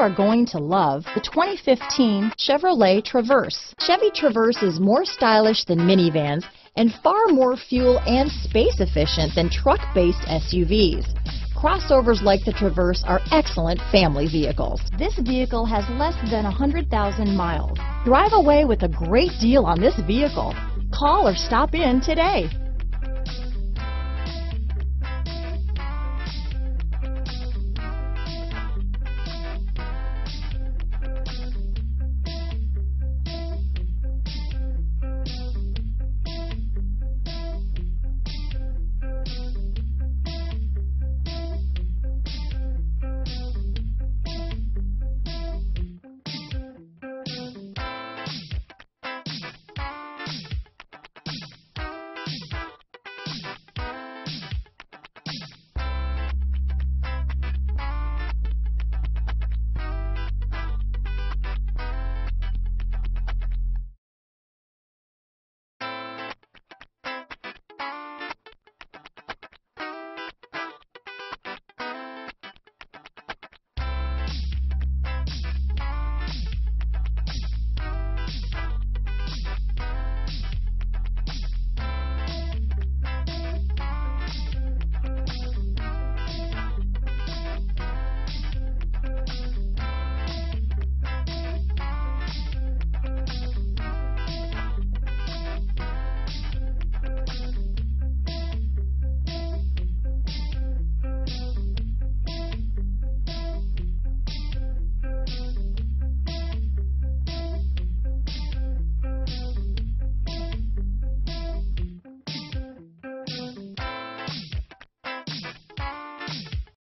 are going to love the 2015 Chevrolet Traverse. Chevy Traverse is more stylish than minivans and far more fuel and space efficient than truck-based SUVs. Crossovers like the Traverse are excellent family vehicles. This vehicle has less than 100,000 miles. Drive away with a great deal on this vehicle. Call or stop in today.